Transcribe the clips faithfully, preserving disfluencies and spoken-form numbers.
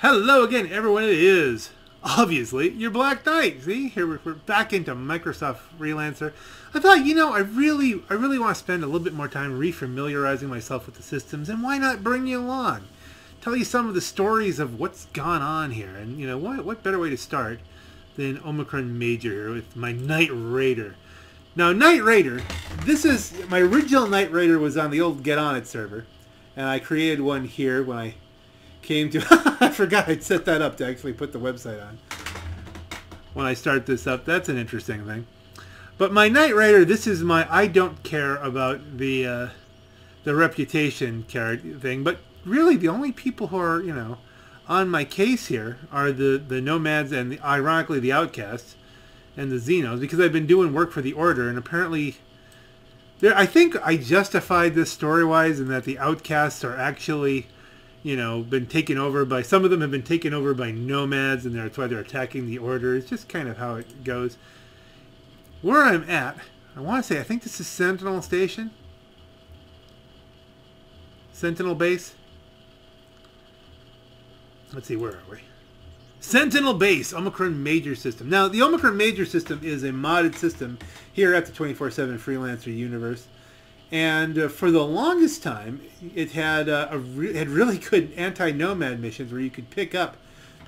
Hello again, everyone. It is obviously your Black Knight. See, here we're, we're back into Microsoft Freelancer. I thought, you know, I really, I really want to spend a little bit more time refamiliarizing myself with the systems, and why not bring you along, tell you some of the stories of what's gone on here, and you know, what, what better way to start than Omicron Major here with my Knight Rider. Now, Knight Rider, this is my original Knight Rider was on the old Get On It server, and I created one here when I came to I forgot I'd set that up to actually put the website on when I start this up. That's an interesting thing. But my Knight Rider, this is my I don't care about the uh, the reputation character thing, but really the only people who are, you know, on my case here are the the Nomads and the, ironically, the Outcasts and the Xenos, because I've been doing work for the Order, and apparently there I think I justified this story wise in that the Outcasts are actually, you know, been taken over by, some of them have been taken over by Nomads, and that's why they're attacking the Order. It's just kind of how it goes. Where I'm at, I want to say, I think this is Sentinel Station? Sentinel Base? Let's see, where are we? Sentinel Base, Omicron Major System. Now, the Omicron Major System is a modded system here at the twenty-four seven Freelancer Universe. And uh, for the longest time, it had uh, a re had really good anti-nomad missions where you could pick up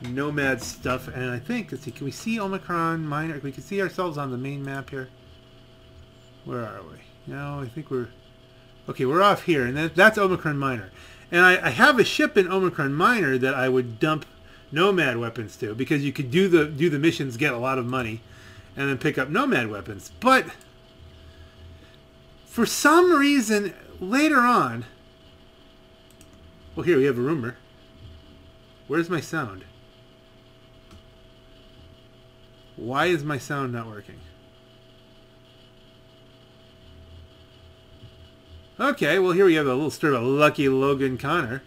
nomad stuff. And I think, let's see, can we see Omicron Minor? We can see ourselves on the main map here. Where are we? No, I think we're... Okay, we're off here, and that, that's Omicron Minor. And I, I have a ship in Omicron Minor that I would dump nomad weapons to, because you could do the do the missions, get a lot of money, and then pick up nomad weapons. But... for some reason, later on... Well, here, we have a rumor. Where's my sound? Why is my sound not working? Okay, well, here we have a little story about lucky Logan Connor.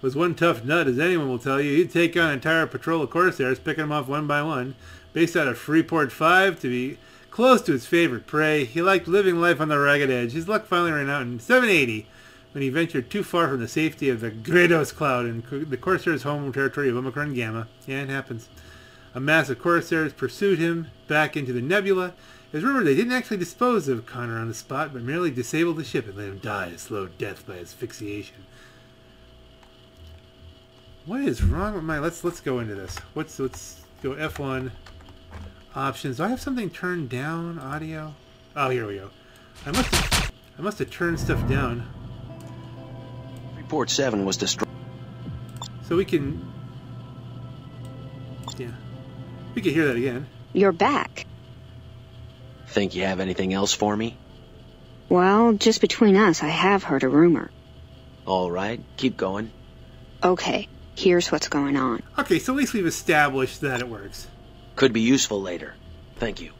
Was one tough nut, as anyone will tell you. He'd take on an entire patrol of Corsairs, picking them off one by one. Based out of Freeport five to be... close to his favorite prey, he liked living life on the ragged edge. His luck finally ran out in seven eighty when he ventured too far from the safety of the Gredos Cloud in the Corsairs' home territory of Omicron Gamma. Yeah, it happens. A mass of Corsairs pursued him back into the nebula. It was rumored they didn't actually dispose of Connor on the spot, but merely disabled the ship and let him die a slow death by asphyxiation. What is wrong with my... Let's let's go into this. What's let's go F one. Options. Do I have something turned down? Audio? Oh, here we go. I must have, I must have turned stuff down. Freeport seven was destroyed. So we can... Yeah. We can hear that again. You're back. Think you have anything else for me? Well, just between us, I have heard a rumor. All right. Keep going. Okay. Here's what's going on. Okay, so at least we've established that it works. Could be useful later. Thank you.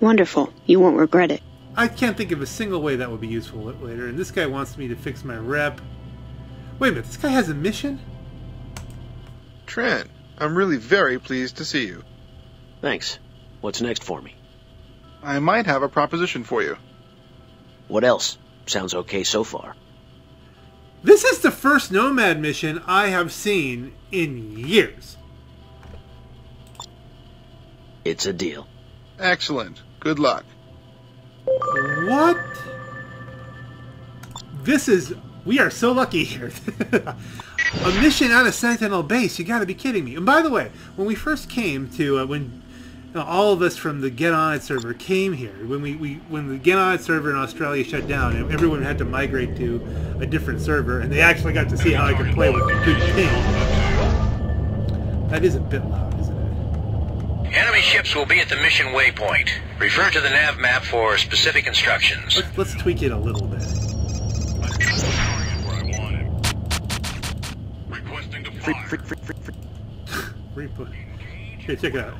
Wonderful. You won't regret it. I can't think of a single way that would be useful later, and this guy wants me to fix my rep. Wait a minute, this guy has a mission? Tran, I'm really very pleased to see you. Thanks. What's next for me? I might have a proposition for you. What else? Sounds okay so far. This is the first Nomad mission I have seen in years. It's a deal. Excellent. Good luck. What? This is... We are so lucky here. A mission on a Sentinel base. You gotta be kidding me. And by the way, when we first came to... Uh, when uh, all of us from the Get On It server came here, when we, we when the Get On It server in Australia shut down, and everyone had to migrate to a different server, and they actually got to see how I could play with the good thing. That is a bit loud. Enemy ships will be at the mission waypoint. Refer to the nav map for specific instructions. Let's tweak it a little bit. Freeport. Here, check it out.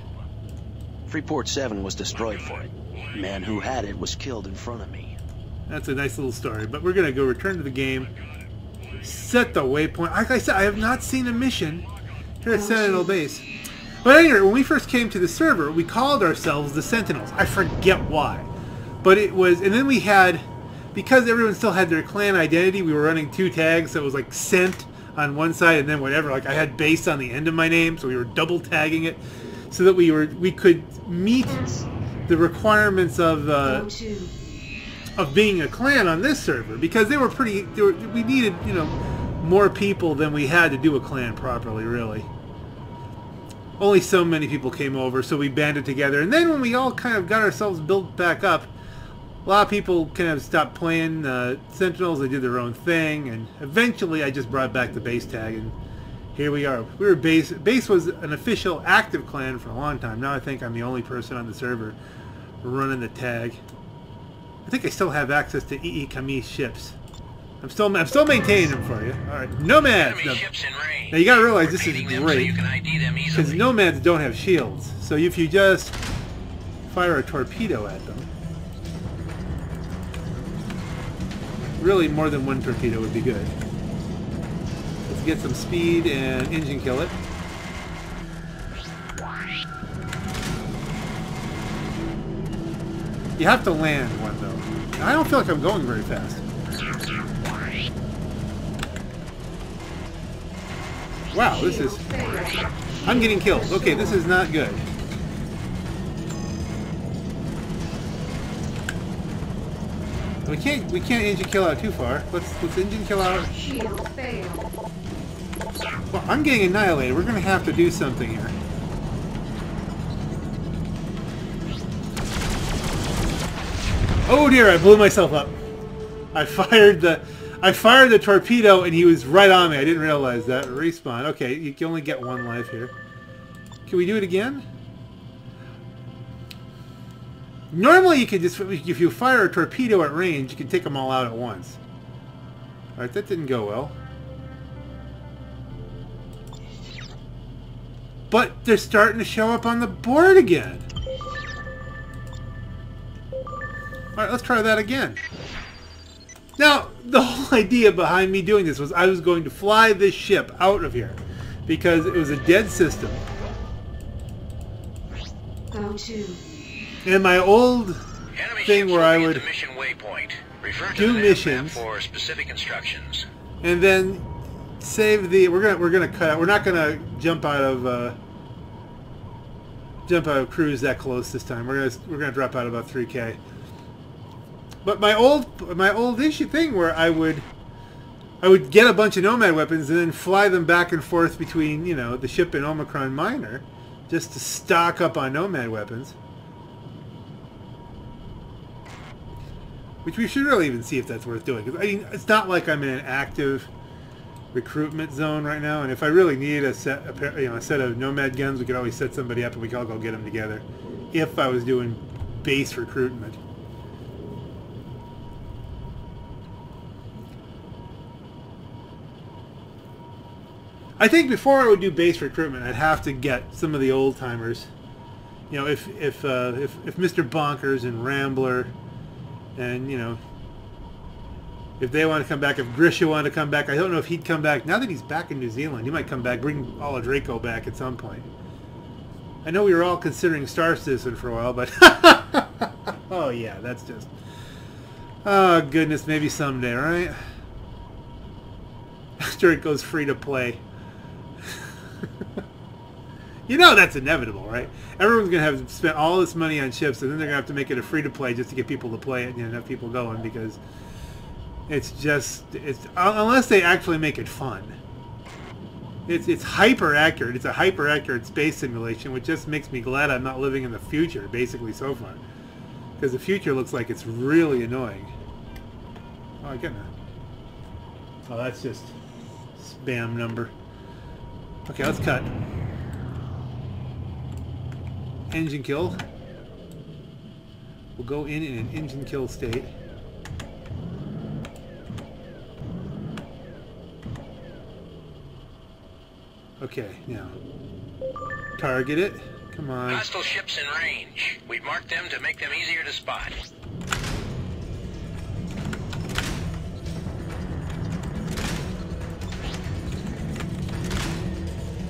Freeport seven was destroyed for it. The man who had it was killed in front of me. That's a nice little story, but we're going to go return to the game, set the waypoint. Like I said, I have not seen a mission here at Sentinel Base. But anyway, when we first came to the server, we called ourselves the Sentinels. I forget why. But it was... And then we had... Because everyone still had their clan identity, we were running two tags. So it was like Sent on one side, and then whatever. Like, I had base on the end of my name, so we were double tagging it, so that we were we could meet the requirements of uh, of being a clan on this server, because they were pretty. They were, we needed, you know, more people than we had to do a clan properly, really. Only so many people came over, so we banded together. And then when we all kind of got ourselves built back up, a lot of people kind of stopped playing uh, Sentinels. They did their own thing, and eventually I just brought back the base tag, and here we are. We were base. Base was an official active clan for a long time. Now I think I'm the only person on the server running the tag. I think I still have access to E E Kami's ships. I'm still, I'm still maintaining them for you. All right, Nomads. Now, now you gotta realize this is great because so Nomads don't have shields. So if you just fire a torpedo at them, really more than one torpedo would be good. Let's get some speed and engine kill it. You have to land one though. I don't feel like I'm going very fast. Wow, this is... I'm getting killed. Okay, this is not good. We can't we can't engine kill out too far. Let's let's engine kill out. Well, I'm getting annihilated. We're gonna have to do something here. Oh dear, I blew myself up. I fired the I fired the torpedo and he was right on me. I didn't realize that. Respawn. Okay, you can only get one life here. Can we do it again? Normally you could just, if you fire a torpedo at range, you can take them all out at once. Alright, that didn't go well. But they're starting to show up on the board again. Alright, let's try that again. Now, the whole idea behind me doing this was I was going to fly this ship out of here because it was a dead system. Go to. And my old enemy thing where I would mission waypoint. Refer do to missions for specific instructions, and then save the. We're gonna we're gonna cut out. We're not gonna jump out of uh, jump out of cruise that close this time. We're gonna we're gonna drop out about three K. But my old my old issue thing where I would I would get a bunch of Nomad weapons and then fly them back and forth between, you know, the ship and Omicron Minor just to stock up on Nomad weapons. Which we should really even see if that's worth doing. Because I mean, it's not like I'm in an active recruitment zone right now, and if I really need a set, a pair, you know, a set of Nomad guns, we could always set somebody up and we could all go get them together. If I was doing base recruitment. I think before I would do base recruitment, I'd have to get some of the old timers. You know, if if uh, if if Mister Bonkers and Rambler. And, you know, if they want to come back, if Grisha wanted to come back, I don't know if he'd come back. Now that he's back in New Zealand, he might come back, bring all of Draco back at some point. I know we were all considering Star Citizen for a while, but... oh, yeah, that's just... Oh, goodness, maybe someday, right? After it goes free to play. You know that's inevitable, right? Everyone's going to have spent all this money on ships, and then they're going to have to make it a free-to-play just to get people to play it and have people going, because it's just... it's unless they actually make it fun. It's, it's hyper-accurate. It's a hyper-accurate space simulation, which just makes me glad I'm not living in the future, basically, so far. Because the future looks like it's really annoying. Oh, I get it. Oh, that's just spam number. Okay, let's cut. Engine kill. We'll go in in an engine kill state. Okay, now target it. Come on. Hostile ships in range. We've marked them to make them easier to spot.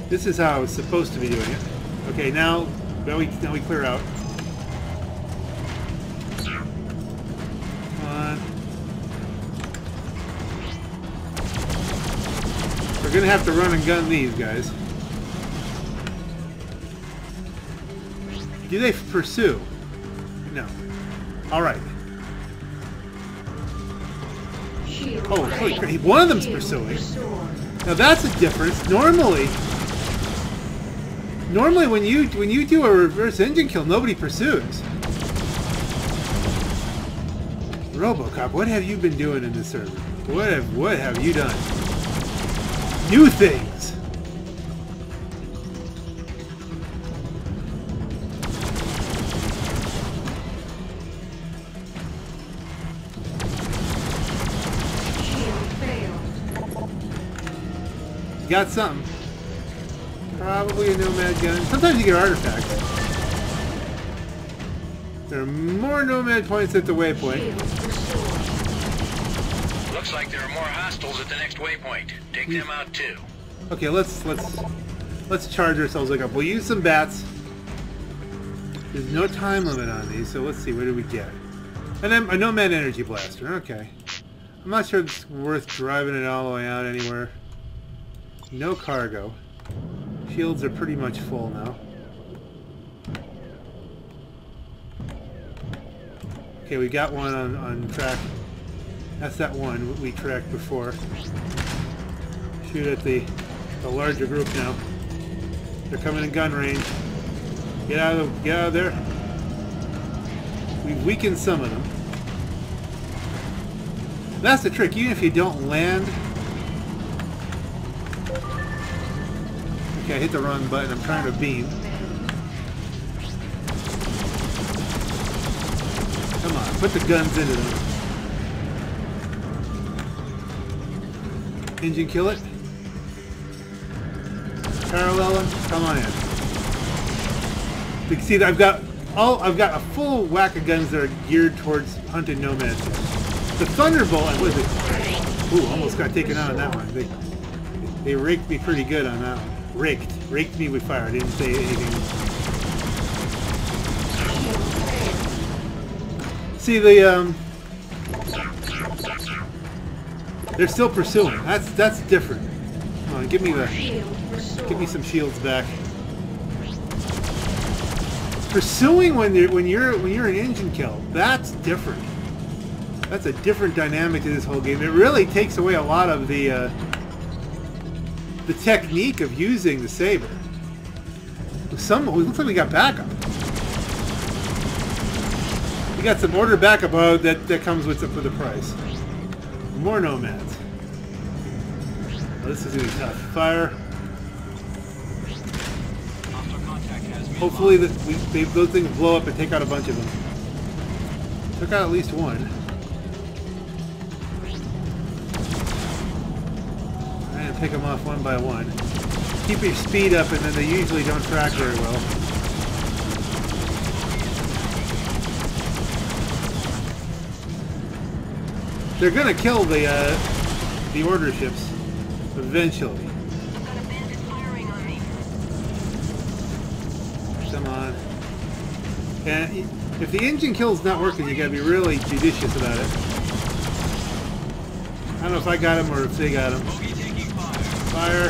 This is how I was supposed to be doing it. Okay, now. Now we, now we clear out. Come on. We're gonna have to run and gun these guys. Do they pursue? No. Alright. Oh, holy crap. One of them's pursuing. Now that's a difference. Normally, normally when you when you do a reverse engine kill, nobody pursues. Robocop, what have you been doing in this server? What have what have you done? New things. Got something. Probably a Nomad gun. Sometimes you get artifacts. There are more Nomad points at the waypoint. Looks like there are more hostiles at the next waypoint. Take we... them out too. Okay, let's let's let's charge ourselves like up. We'll use some bats. There's no time limit on these, so let's see. What do we get? And then a Nomad energy blaster. Okay. I'm not sure it's worth driving it all the way out anywhere. No cargo. Shields are pretty much full now. Okay, we got one on, on track. That's that one we tracked before. Shoot at the, the larger group now. They're coming in gun range. Get out of the, get out of there. We've weakened some of them. That's the trick. Even if you don't land... Okay, I hit the wrong button. I'm trying to beam. Come on, put the guns into them. Engine kill it. Parallel them. Come on in. You can see that I've got all I've got a full whack of guns that are geared towards hunting nomads. The Thunderbolt, I was it. Ooh, almost got taken out on that one. They they raked me pretty good on that one. Raked. Raked me with fire. I didn't say anything. See, the, um... they're still pursuing. That's that's different. Come on, give me the... give me some shields back. Pursuing when you're, when you're, when you're an engine kill, that's different. That's a different dynamic to this whole game. It really takes away a lot of the, uh... the technique of using the Sabre. Some, looks like we got backup. We got some Order backup oh, that, that comes with it for the price. More Nomads. Oh, this is going to be tough. Fire. Hopefully the, we, they, those things blow up and take out a bunch of them. Took out at least one. Pick them off one by one. Keep your speed up, and then they usually don't track very well. They're gonna kill the uh, the Order ships eventually. Come on. And if the engine kill's not working, you gotta be really judicious about it. I don't know if I got him or if they got him. Fire.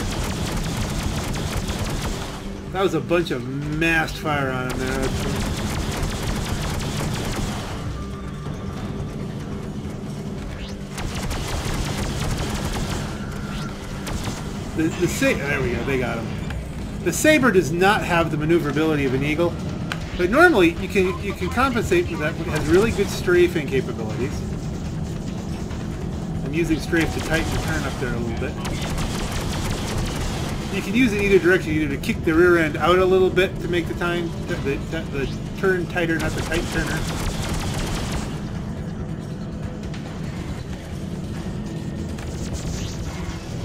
That was a bunch of massed fire on him there. The, the Sabre, there we go, they got him. The Sabre does not have the maneuverability of an Eagle, but normally you can you can compensate for that. It has really good strafing capabilities. I'm using strafe to tighten the turn up there a little bit. You can use it either direction, either to kick the rear end out a little bit to make the time, the, the, the turn tighter, not the tight turner.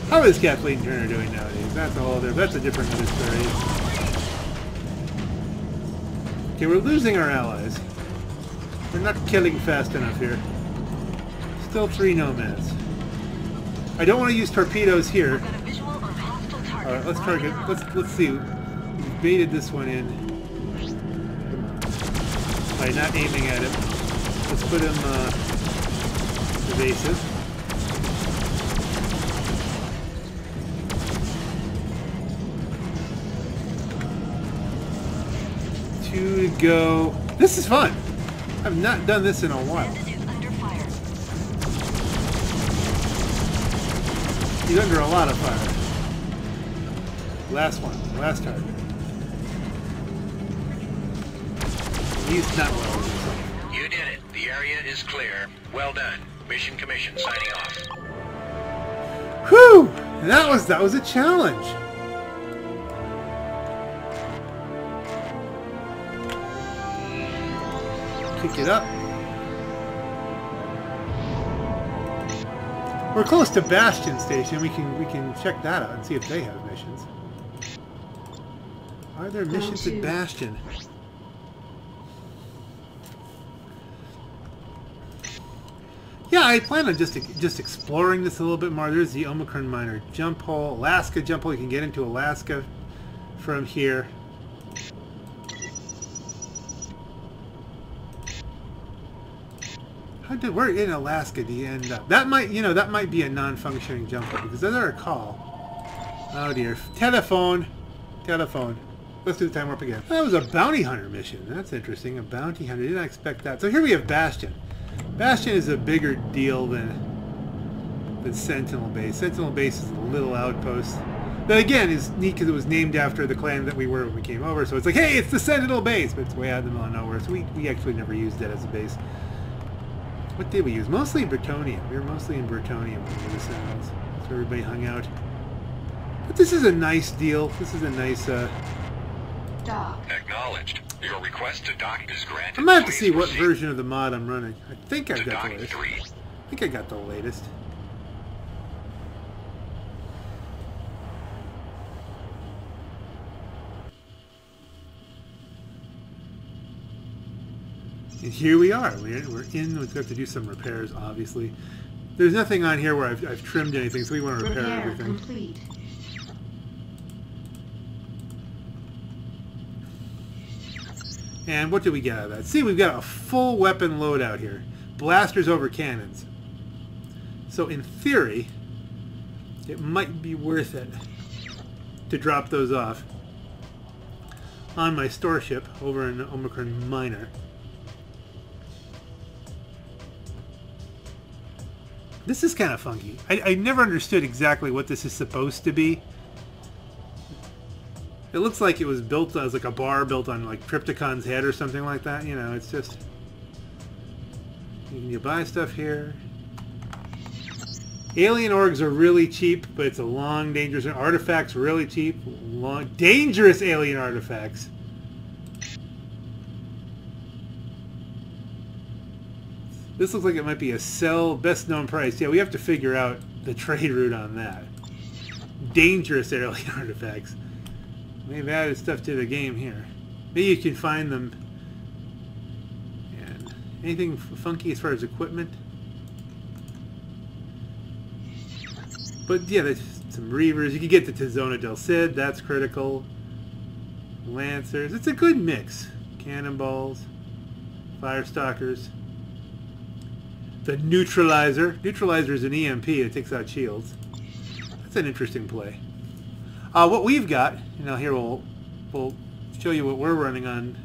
How is Kathleen Turner doing nowadays? That's a whole other, that's a different other story. Okay, we're losing our allies. We're not killing fast enough here. Still three Nomads. I don't want to use torpedoes here. All right, let's target. Let's let's see. We baited this one in by not aiming at him. Let's put him uh, evasive. Two to go. This is fun. I've not done this in a while. He's under a lot of fire. Last one. Last target. He's not well. You did it. The area is clear. Well done. Mission Commission signing off. Whew! That was that was a challenge. Pick it up. We're close to Bastion Station. We can we can check that out and see if they have missions. Are there missions at Bastion? Yeah, I plan on just just exploring this a little bit more. There's the Omicron Minor jump hole, Alaska jump hole. You can get into Alaska from here. How did where in Alaska do you end up? That might you know that might be a non-functioning jump hole because as I recall. Oh dear, telephone, telephone. Let's do the time warp again. That was a bounty hunter mission. That's interesting. A bounty hunter. Did not expect that. So here we have Bastion. Bastion is a bigger deal than, than Sentinel Base. Sentinel Base is a little outpost. That again is neat because it was named after the clan that we were when we came over. So it's like, hey, it's the Sentinel Base, but it's way out in the middle of nowhere. So we, we actually never used that as a base. What did we use? Mostly Bretonia. We were mostly in Bretonia when we were the Sentinels. That's where everybody hung out. But this is a nice deal. This is a nice... Uh, Dock. Acknowledged. Your request to dock is granted. I'm gonna have to see what version of the mod I'm running. I think I've got the latest. Three. I think I got the latest. And here we are. We're in. We're in. We've got to do some repairs, obviously. There's nothing on here where I've, I've trimmed anything, so we want to repair, repair everything. Complete. And what did we get out of that? See, we've got a full weapon loadout here. Blasters over cannons. So in theory, it might be worth it to drop those off on my store ship over in Omicron Minor. This is kind of funky. I, I never understood exactly what this is supposed to be. It looks like it was built as like a bar built on like Crypticon's head or something like that. You know, it's just... You buy stuff here. Alien orgs are really cheap, but it's a long, dangerous... Artifacts really cheap. Long, dangerous alien artifacts. This looks like it might be a sell, best known price. Yeah, we have to figure out the trade route on that. Dangerous alien artifacts. They've added stuff to the game here. Maybe you can find them. And anything funky as far as equipment? But yeah, there's some Reavers. You can get the Tizona del Cid. That's critical. Lancers. It's a good mix. Cannonballs. Firestalkers. The Neutralizer. Neutralizer is an E M P. It takes out shields. That's an interesting play. Uh, what we've got, and now here we'll, we'll show you what we're running on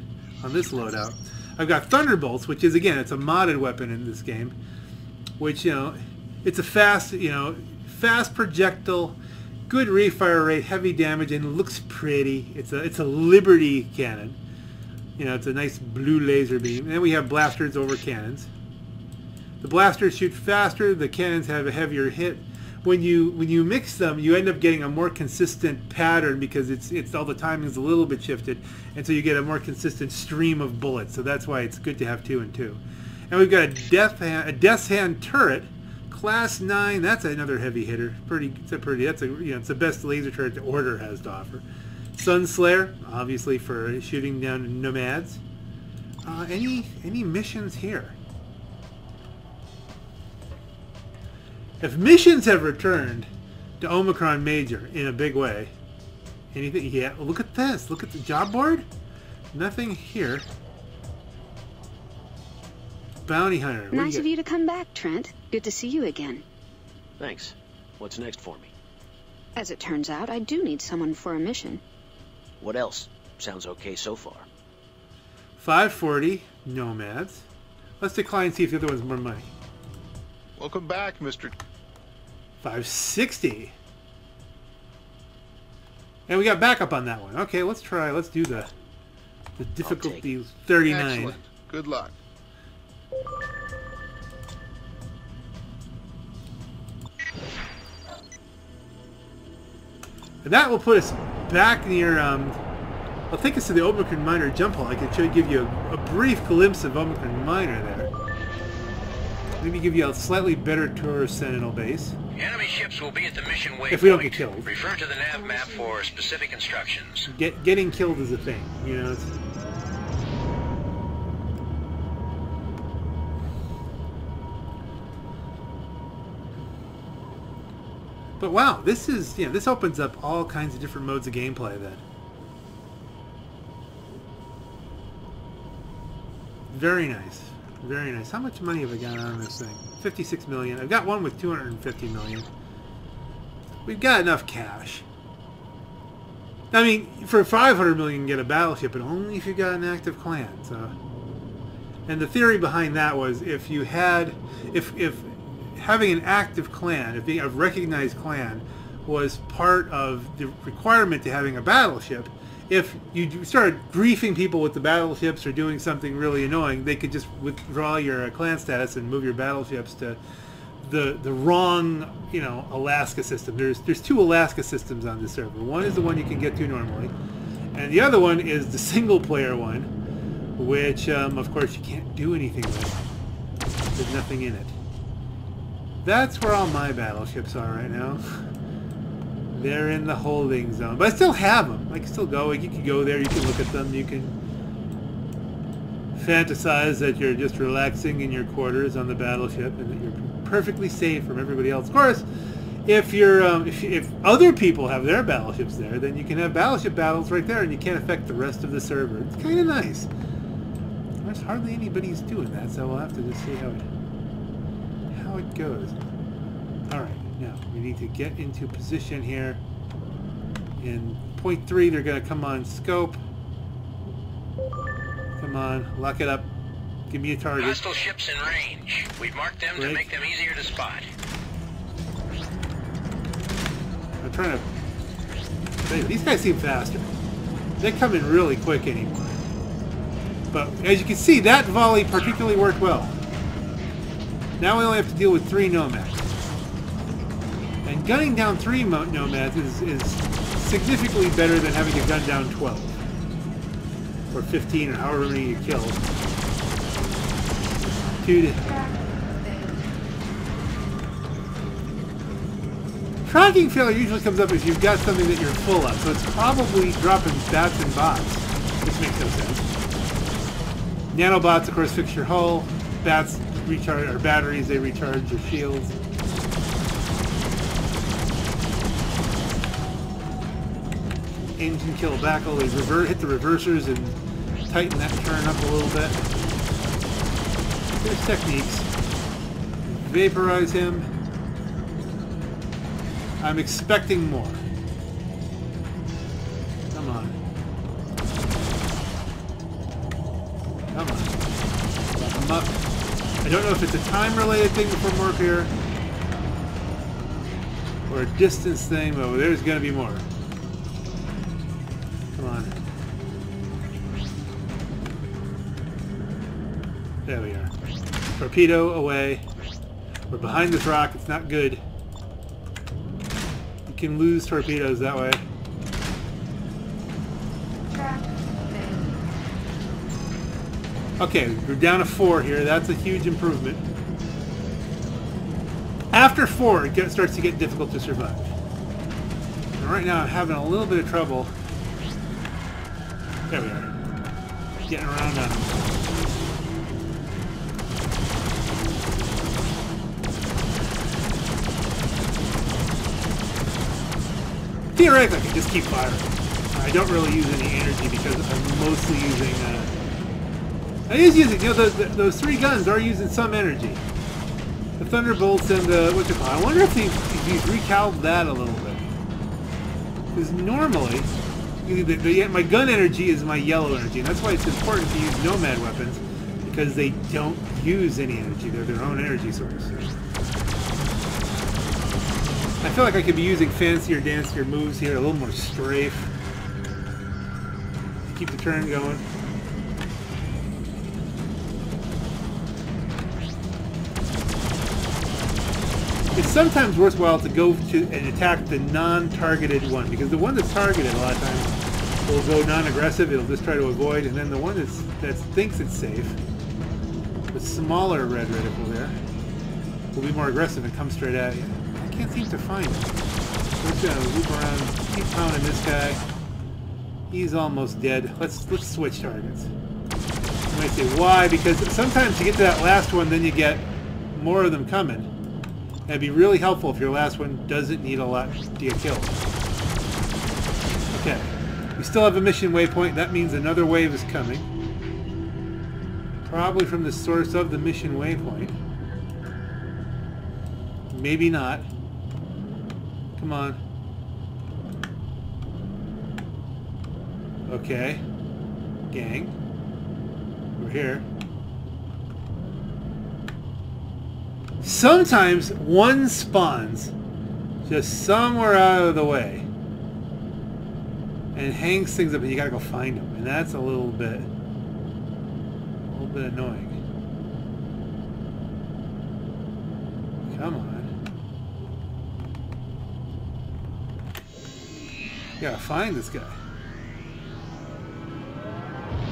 on this loadout. I've got Thunderbolts, which is, again, it's a modded weapon in this game, which, you know, it's a fast, you know, fast projectile, good refire rate, heavy damage, and looks pretty. It's a, it's a Liberty cannon. You know, it's a nice blue laser beam. And then we have blasters over cannons. The blasters shoot faster. The cannons have a heavier hit. When you when you mix them, you end up getting a more consistent pattern because it's it's all the timing's a little bit shifted, and so you get a more consistent stream of bullets. So that's why it's good to have two and two. And we've got a death hand, a death's hand turret, class nine. That's another heavy hitter. Pretty, it's a pretty. That's a you know it's the best laser turret the Order has to offer. Sunslayer, obviously for shooting down nomads. Uh, any any missions here? If missions have returned to Omicron Major in a big way, anything? Yeah, look at this. Look at the job board. Nothing here. Bounty hunter. Nice of you to come back, Trent. Good to see you again. Thanks. What's next for me? As it turns out, I do need someone for a mission. What else? Sounds okay so far. five forty, Nomads. Let's decline and see if the other one's more money. Welcome back, Mister five sixty. And we got backup on that one. Okay, let's try. Let's do the the difficulty thirty-nine. Excellent. Good luck. And that will put us back near, um, I'll take us to the Omicron Minor jump hall. I can show, give you a, a brief glimpse of Omicron Minor there. Maybe give you a slightly better tour of Sentinel Base. Enemy ships will be at the mission waypoint. If we don't get killed. Refer to the nav map for specific instructions. Get, getting killed is a thing, you know. It's, but wow, this is, you know, this opens up all kinds of different modes of gameplay then. Very nice. Very nice. How much money have I got on this thing? fifty-six million. I've got one with two hundred fifty million. We've got enough cash. I mean, for five hundred million you can get a battleship, but only if you've got an active clan. So, and the theory behind that was if you had, if, if having an active clan, if being a recognized clan, was part of the requirement to having a battleship, if you started griefing people with the battleships or doing something really annoying, they could just withdraw your clan status and move your battleships to the the wrong, you know, Alaska system. There's there's two Alaska systems on this server. One is the one you can get to normally, and the other one is the single-player one, which, um, of course, you can't do anything with. There's nothing in it. That's where all my battleships are right now. They're in the holding zone, but I still have them. I can still go. You can go there. You can look at them. You can fantasize that you're just relaxing in your quarters on the battleship and that you're perfectly safe from everybody else. Of course, if you're um, if, if other people have their battleships there, then you can have battleship battles right there, and you can't affect the rest of the server. It's kind of nice. There's hardly anybody's doing that, so we'll have to just see how it how it goes. All right. Now, we need to get into position here. In point three, they're going to come on scope. Come on, lock it up. Give me a target. Hostile ships in range. We've marked them right to make them easier to spot. I'm trying to... These guys seem faster. They come in really quick anymore. But as you can see, that volley particularly worked well. Now we only have to deal with three Nomads. And gunning down three Nomads is, is significantly better than having to gun down twelve. Or fifteen, or however many you kill. Dude. Tracking failure usually comes up if you've got something that you're full of, so it's probably dropping bats and bots. This makes no sense. Nanobots, of course, fix your hull. Bats recharge, or batteries, they recharge your shields. Engine kill back, only revert, hit the reversers and tighten that turn up a little bit. There's techniques. Vaporize him. I'm expecting more. Come on. Come on. Lock him up. I don't know if it's a time-related thing from work here or a distance thing, but oh, there's going to be more. There we are. Torpedo away. We're behind this rock. It's not good. You can lose torpedoes that way. Okay, we're down to four here. That's a huge improvement. After four, it starts to get difficult to survive. And right now I'm having a little bit of trouble. There we are. Getting around on them. Theoretically, I can just keep firing. I don't really use any energy because I'm mostly using... Uh, I is using... You know, those, those three guns are using some energy. The Thunderbolts and the... What's it called? I wonder if he's, if he's recaled that a little bit. Because normally, my gun energy is my yellow energy, and that's why it's important to use Nomad weapons, because they don't use any energy. They're their own energy source. I feel like I could be using fancier, dancier moves here, a little more strafe. Keep the turn going. It's sometimes worthwhile to go to and attack the non-targeted one, because the one that's targeted a lot of times will go non-aggressive, it'll just try to avoid, and then the one that's, that thinks it's safe, with smaller red reticle there, will be more aggressive and come straight at you. I can't seem to find it. We're just gonna loop around, keep pounding this guy. He's almost dead. Let's let's switch targets. You might say why? Because sometimes you get to that last one, then you get more of them coming. That'd be really helpful if your last one doesn't need a lot to get killed. Okay. We still have a mission waypoint. That means another wave is coming. Probably from the source of the mission waypoint. Maybe not. Come on. Okay. Gang. We're here. Sometimes one spawns just somewhere out of the way and hangs things up, and you gotta go find them, and that's a little bit, a little bit annoying. Come on, you gotta find this guy.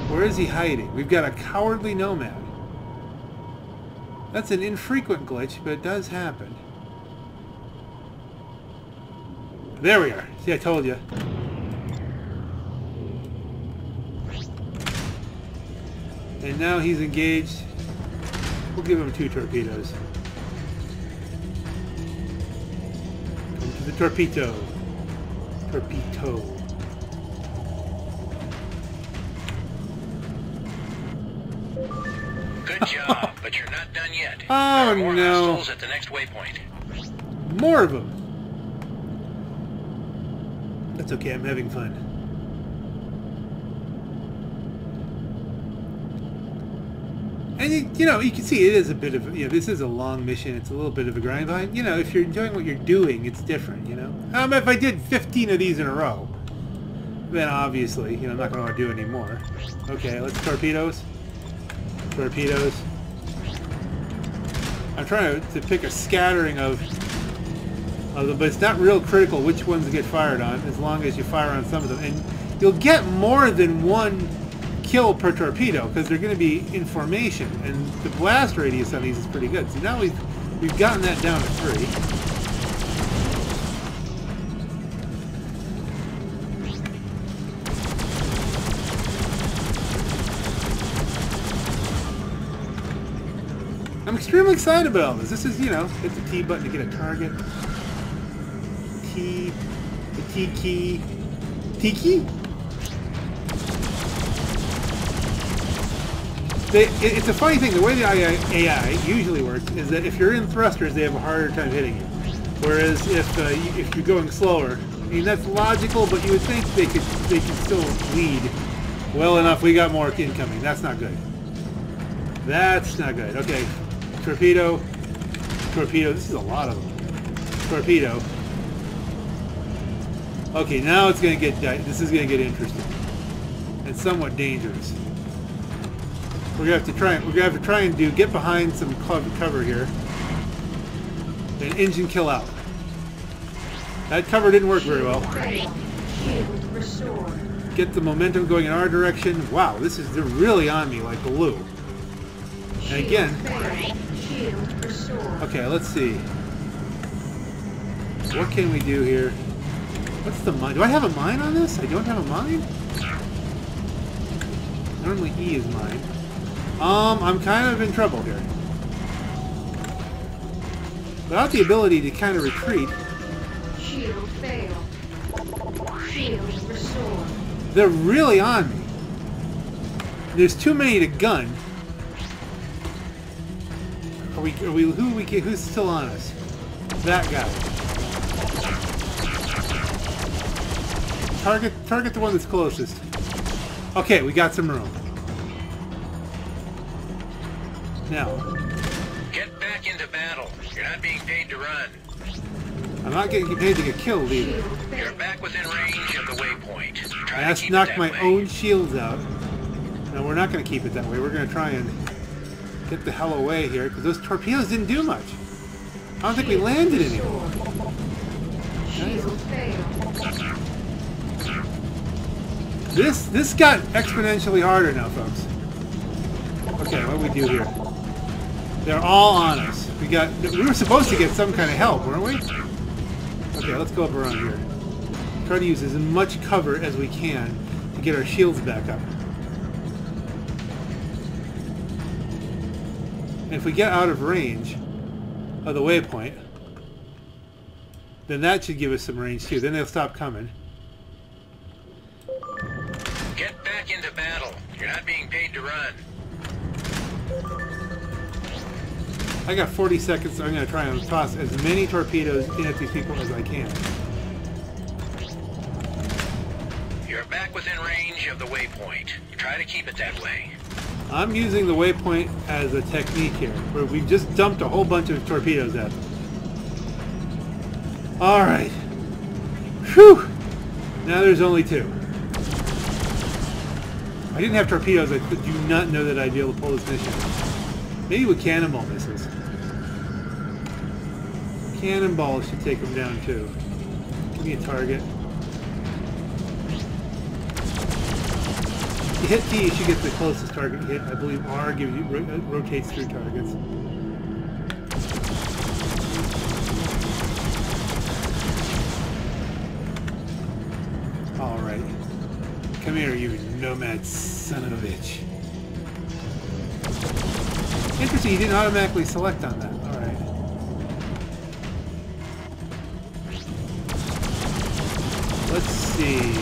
Where is he hiding? We've got a cowardly nomad. That's an infrequent glitch, but it does happen. There we are. See, I told you. And now he's engaged. We'll give him two torpedoes. Come to the torpedo. Torpedo. Good job. But you're not done yet. Oh, there are more no. Hostiles at the next waypoint. More of them. That's okay, I'm having fun. And you, you know, you can see it is a bit of, you know, this is a long mission. It's a little bit of a grind, but you know, if you're enjoying what you're doing, it's different, you know. Um, if I did fifteen of these in a row, then obviously, you know, I'm not going to do any more. Okay, let's torpedoes. Torpedoes. I'm trying to, to pick a scattering of, of them, but it's not real critical which ones get fired on, as long as you fire on some of them. And you'll get more than one kill per torpedo, because they're going to be in formation, and the blast radius on these is pretty good. So now we've, we've gotten that down to three. I'm extremely excited about all this. This is, you know, hit the T button to get a target. T, the T key, T key. They, it, it's a funny thing. The way the A I usually works is that if you're in thrusters, they have a harder time hitting you. Whereas if uh, you, if you're going slower, I mean that's logical, but you would think they could they could still lead well enough. We got more incoming. That's not good. That's not good. Okay. Torpedo. Torpedo. This is a lot of them. Torpedo. Okay, now it's going to get... This is going to get interesting. And somewhat dangerous. We're going to have to try... We're going to have to try and do... Get behind some cover here. An engine kill out. That cover didn't work very well. Get the momentum going in our direction. Wow, this is... They're really on me like glue. And again... Okay, let's see. What can we do here? What's the mine? Do I have a mine on this? I don't have a mine? Normally E is mine. Um, I'm kind of in trouble here. Without the ability to kind of retreat... Shield fail. Shield restore. They're really on me. There's too many to gun. Are we, are we, who we who's still on us? That guy. Target, target the one that's closest. Okay, we got some room. Now. Get back into battle. You're not being paid to run. I'm not getting paid to get killed either. You're back within range of the waypoint. I just knocked my own shields out. No, we're not going to keep it that way. We're going to try and get the hell away here, because those torpedoes didn't do much. I don't think we landed anymore. Nice. This this got exponentially harder now, folks. Okay, what do we do here? They're all on us. We got. We were supposed to get some kind of help, weren't we? Okay, let's go up around here. Try to use as much cover as we can to get our shields back up. And if we get out of range of the waypoint, then that should give us some range too. Then they'll stop coming. Get back into battle. You're not being paid to run. I got forty seconds, so I'm going to try and toss as many torpedoes in at these people as I can. You're back within range of the waypoint. Try to keep it that way. I'm using the waypoint as a technique here, where we've just dumped a whole bunch of torpedoes at them. Alright. Whew! Now there's only two. I didn't have torpedoes. I do not know that I'd be able to pull this mission. Maybe with cannonball misses. Cannonballs should take them down too. Give me a target. If you hit T, you should get the closest target hit. I believe R gives you rotates through targets. All right, come here, you nomad son of a bitch. Interesting, you didn't automatically select on that. Alright. Let's see.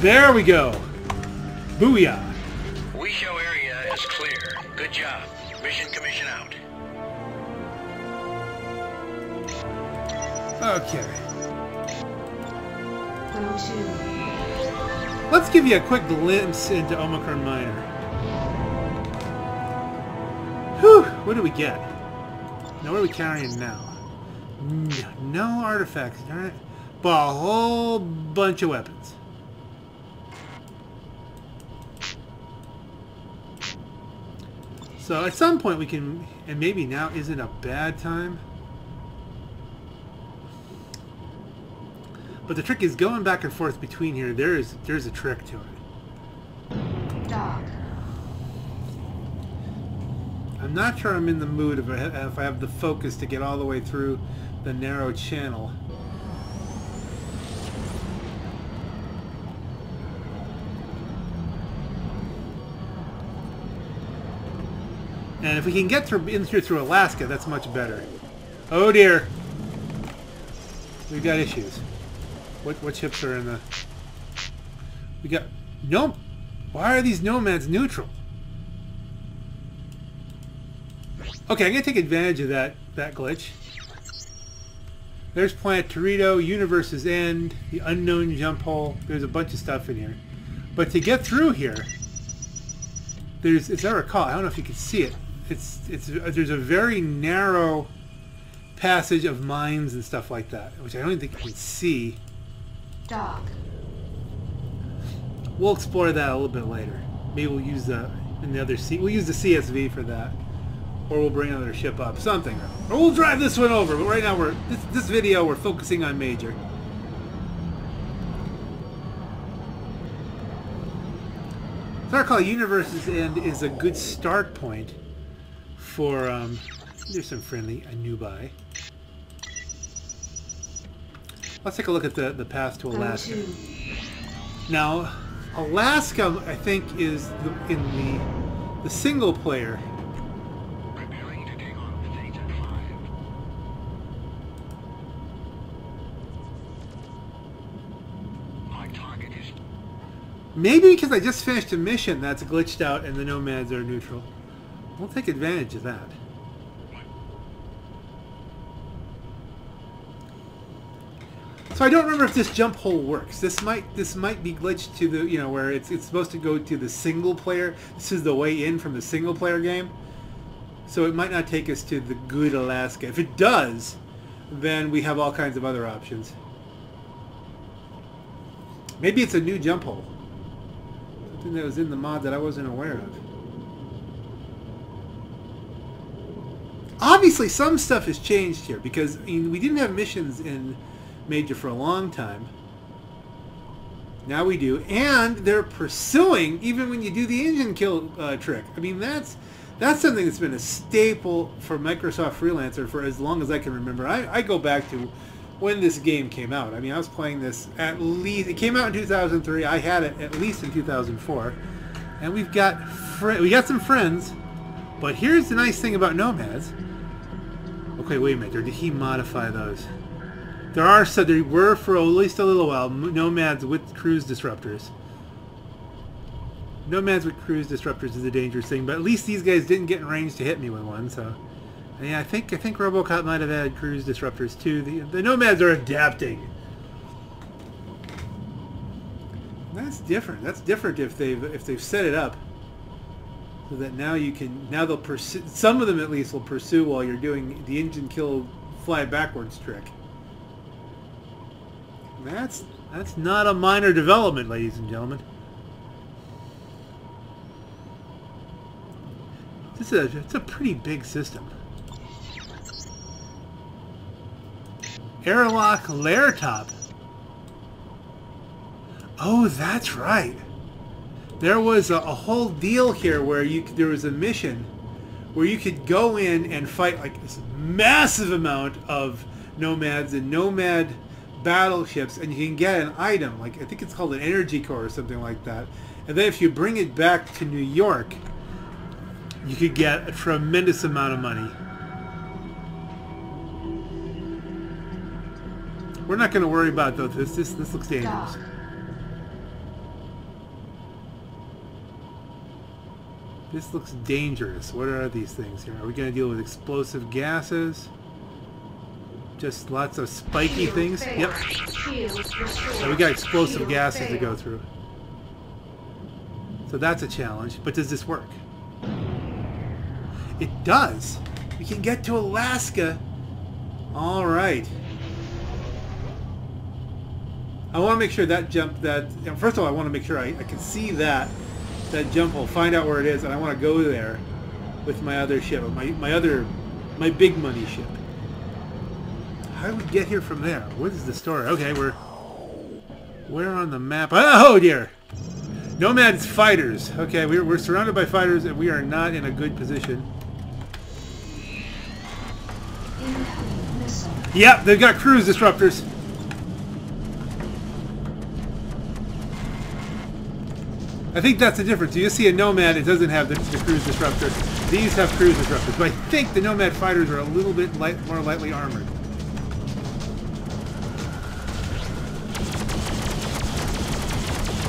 There we go! Booyah! We show area is clear. Good job. Mission commission out. Okay. Let's give you a quick glimpse into Omicron Minor. Whew! What do we get? Now what are we carrying now? No artifacts, darn it. But a whole bunch of weapons. So at some point we can, and maybe now isn't a bad time. But the trick is going back and forth between here. There is there's a trick to it. Dog. I'm not sure I'm in the mood if I have, if I have the focus to get all the way through the narrow channel. And if we can get through in here through Alaska, that's much better. Oh dear, we've got issues. What, what ships are in the... We got... No! Why are these nomads neutral? Okay, I'm going to take advantage of that, that glitch. There's Planet Torito, Universe's End, the Unknown Jump Hole. There's a bunch of stuff in here. But to get through here, there's, as I recall, I don't know if you can see it, it's, it's, there's a very narrow passage of mines and stuff like that, which I don't even think you can see. Dog. We'll explore that a little bit later. Maybe we'll use the another C. We'll use the C S V for that, or we'll bring another ship up, something, or we'll drive this one over. But right now, we're this, this video we're focusing on Major. So I recall Universe's End is a good start point for. Um, there's some friendly Anubi. Let's take a look at the, the path to Alaska. Now, Alaska, I think, is the, in the, the single player. Preparing to take on Theta five. My target is... Maybe because I just finished a mission that's glitched out and the nomads are neutral. We'll take advantage of that. So I don't remember if this jump hole works. This might this might be glitched to the, you know, where it's it's supposed to go to the single player. This is the way in from the single player game. So it might not take us to the good Alaska. If it does, then we have all kinds of other options. Maybe it's a new jump hole. Something that was in the mod that I wasn't aware of. Obviously some stuff has changed here, because I mean, we didn't have missions in Major for a long time. Now we do, and they're pursuing even when you do the engine kill uh, trick. I mean, that's that's something that's been a staple for Microsoft Freelancer for as long as I can remember. I, I go back to when this game came out. I mean, I was playing this at least, it came out in two thousand three. I had it at least in two thousand four, and we've got fr we got some friends. But here's the nice thing about Nomads. Okay, wait a minute. Or did he modify those? There are, so there were for at least a little while, Nomads with cruise disruptors. Nomads with cruise disruptors is a dangerous thing, but at least these guys didn't get in range to hit me with one. So, and yeah, I think I think Robocop might have had cruise disruptors too. The the Nomads are adapting. That's different. That's different if they've if they've set it up so that now you can now they'll pursue. Some of them at least will pursue while you're doing the engine kill fly backwards trick. That's that's not a minor development, ladies and gentlemen. This is a, it's a pretty big system. Airlock lair top. Oh, that's right. There was a, a whole deal here where you there was a mission where you could go in and fight like this massive amount of nomads and nomad battleships, and you can get an item, like I think it's called an energy core or something like that, and then if you bring it back to New York you could get a tremendous amount of money. We're not going to worry about though this this this looks dangerous. This looks dangerous. What are these things here? Are we going to deal with explosive gases? Just lots of spiky things. Yep. So we got explosive gases to go through. So that's a challenge. But does this work? It does. We can get to Alaska. All right. I want to make sure that jump that... First of all, I want to make sure I, I can see that. That jump hole. Find out where it is. And I want to go there with my other ship. My, my other... My big money ship. How do we get here from there? What is the story? Okay, we're... We're on the map. Oh, dear! Nomads fighters. Okay, we're, we're surrounded by fighters and we are not in a good position. Yep, they've got cruise disruptors. I think that's the difference. You see a Nomad, it doesn't have the, the cruise disruptor. These have cruise disruptors. But I think the Nomad fighters are a little bit light, more lightly armored.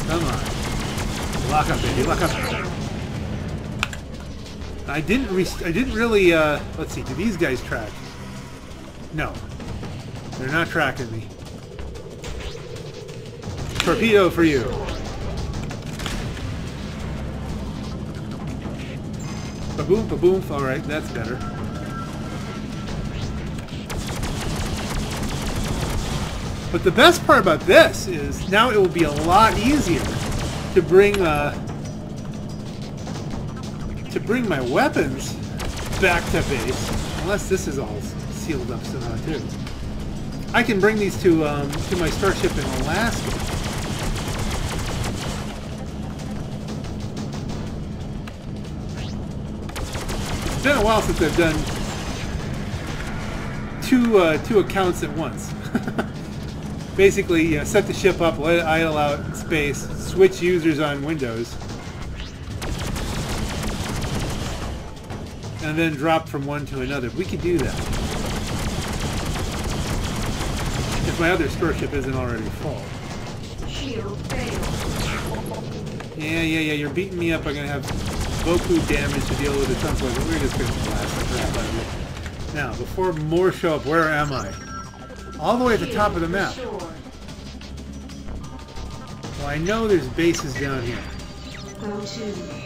Come on. Lock up, baby. Lock up. I didn't re I didn't really, uh... Let's see. Do these guys track? No. They're not tracking me. Torpedo for you. Ba-boom, ba-boom. Alright, that's better. But the best part about this is now it will be a lot easier to bring uh, to bring my weapons back to base, unless this is all sealed up somehow too. I can bring these to um, to my starship in Alaska. It's been a while since I've done two uh, two accounts at once. Basically, you know, set the ship up, let it idle out in space, switch users on Windows, and then drop from one to another. We could do that. If my other starship isn't already full. Yeah, yeah, yeah, you're beating me up. I'm going to have Boku damage to deal with at some point, but we're just going to blast the crap out of it. Now, before more show up, where am I? all the way at the top of the map. Well, I know there's bases down here. Go to.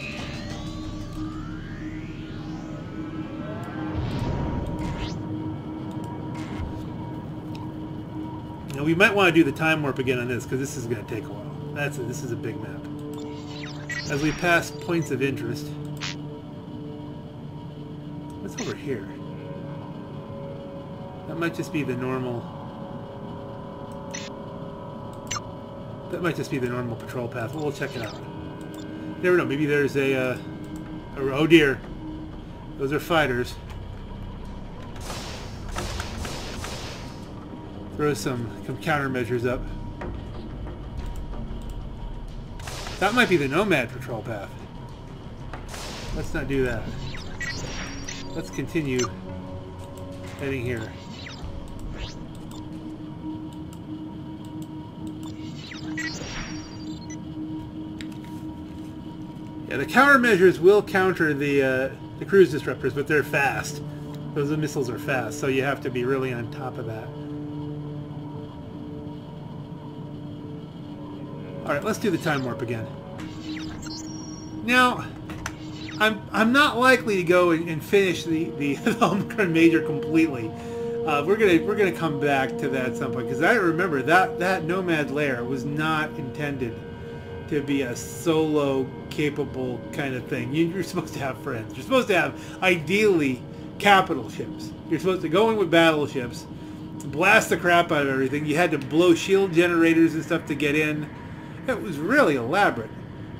Now we might want to do the time warp again on this because this is going to take a while. That's it. This is a big map. As we pass points of interest, what's over here? That might just be the normal. That might just be the normal patrol path. We'll check it out. Never know. Maybe there's a. Uh, a oh dear, those are fighters. Throw some, some countermeasures up. That might be the Nomad patrol path. Let's not do that. Let's continue heading here. Yeah, the countermeasures will counter the uh, the cruise disruptors, but they're fast. Those missiles are fast, so you have to be really on top of that. Alright, let's do the time warp again. Now, I'm I'm not likely to go and, and finish the, the, the Omicron Major completely. Uh, we're gonna we're gonna come back to that at some point because I remember that that Nomad lair was not intended to be a solo capable kind of thing. You, you're supposed to have friends. You're supposed to have ideally capital ships. You're supposed to go in with battleships, blast the crap out of everything. You had to blow shield generators and stuff to get in. It was really elaborate,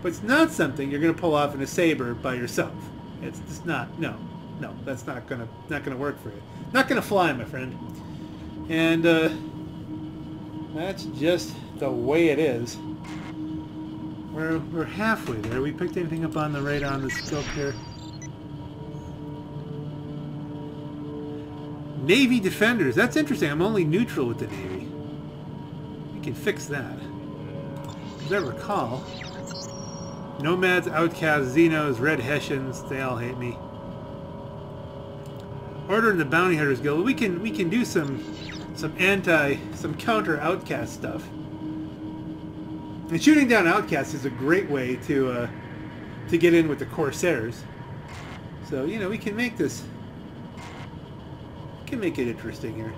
but it's not something you're going to pull off in a Sabre by yourself. It's just not. No, no, that's not going to not going to work for you. Not going to fly, my friend. And uh, that's just the way it is. We're we're halfway there. We picked anything up on the radar on the scope here? Navy defenders. That's interesting. I'm only neutral with the Navy. We can fix that. As I recall, Nomads, Outcasts, Xenos, Red Hessians, they all hate me. Order and the Bounty Hunters Guild. We can we can do some some anti some counter outcast stuff. And shooting down outcasts is a great way to uh, to get in with the Corsairs. So you know we can make this we can make it interesting here.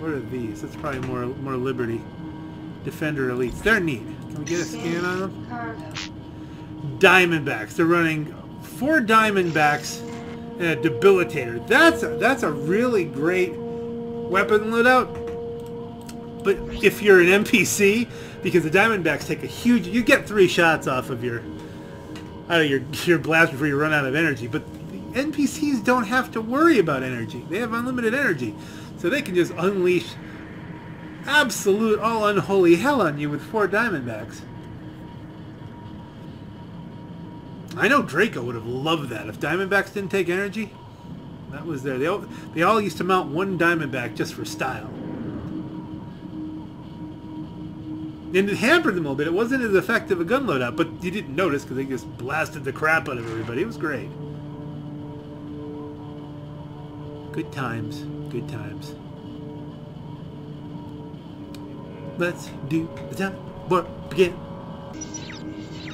What are these? That's probably more more Liberty. Defender elites. They're neat. Can we get a scan on them? Diamondbacks. They're running four Diamondbacks and a Debilitator. That's a, that's a really great weapon loadout. But if you're an N P C, because the Diamondbacks take a huge, you get three shots off of your out of your your blast before you run out of energy. But the N P Cs don't have to worry about energy. They have unlimited energy. So they can just unleash absolute all unholy hell on you with four Diamondbacks. I know Draco would have loved that if Diamondbacks didn't take energy. That was there. They all, they all used to mount one Diamondback just for style. And it hampered them a little bit. It wasn't as effective a gun loadout, but you didn't notice because they just blasted the crap out of everybody. It was great. Good times. Good times. Let's do the time warp again.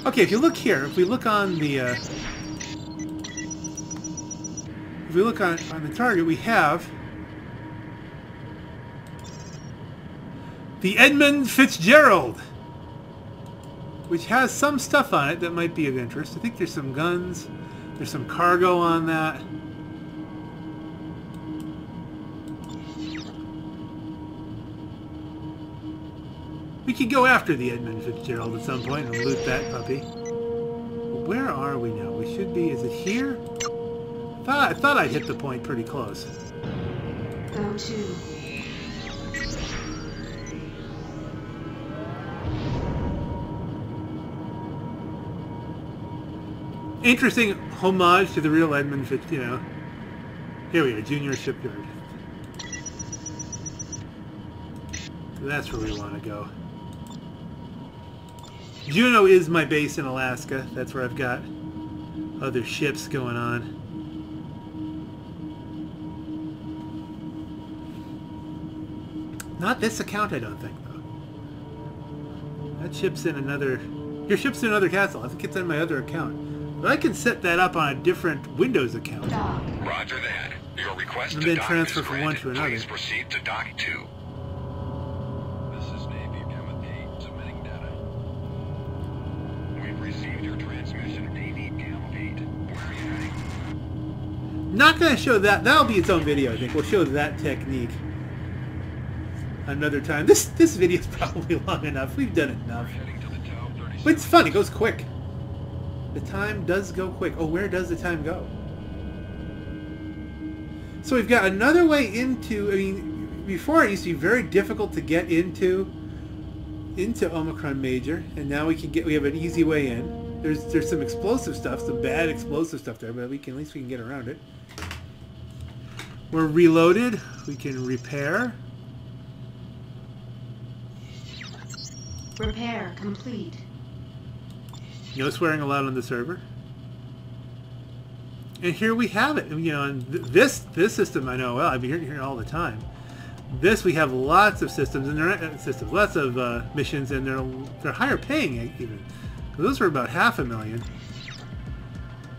Okay, if you look here, if we look on the uh, if we look on, on the target, we have the Edmund Fitzgerald, which has some stuff on it that might be of interest. I think there's some guns, there's some cargo on that. We could go after the Edmund Fitzgerald at some point and loot that puppy. Where are we now? We should be... Is it here? I thought, I thought I'd hit the point pretty close. Go to. Interesting homage to the real Edmund Fitzgerald, you know. Here we are, Juno Shipyard. That's where we want to go. Juno is my base in Alaska. That's where I've got other ships going on. Not this account, I don't think, though. That ship's in another... Your ship's in another castle. I think it's in my other account. But I can set that up on a different Windows account. Dock. Roger that. Your request and to then dock transfer from one to another. Please proceed to dock two. This is Navy Gamma eight submitting data. We've received your transmission, Navy Gamma eight. Where are you heading? Not going to show that. That'll be its own video, I think. We'll show that technique another time. This this video's probably long enough. We've done enough. But it's fun. It goes quick. The time does go quick. Oh, where does the time go? So we've got another way into... I mean, before it used to be very difficult to get into into Omicron Major, and now we can get... We have an easy way in. There's there's some explosive stuff, some bad explosive stuff there, but we can at least we can get around it. We're reloaded. We can repair. Repair complete. No swearing allowed on the server. And here we have it. You know, and th this this system I know well. I've been hearing it all the time. This we have lots of systems and uh, systems, lots of uh, missions, and they're they're higher paying even. Those were about half a million.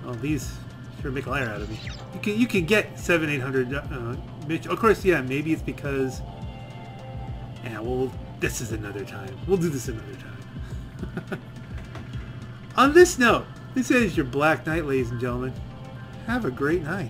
Oh, these sure make a liar out of me. You can you can get seven eight hundred. Uh, of course, yeah. Maybe it's because. Yeah, well. This is another time. We'll do this another time. On this note, this is your Black Knight, ladies and gentlemen. Have a great night.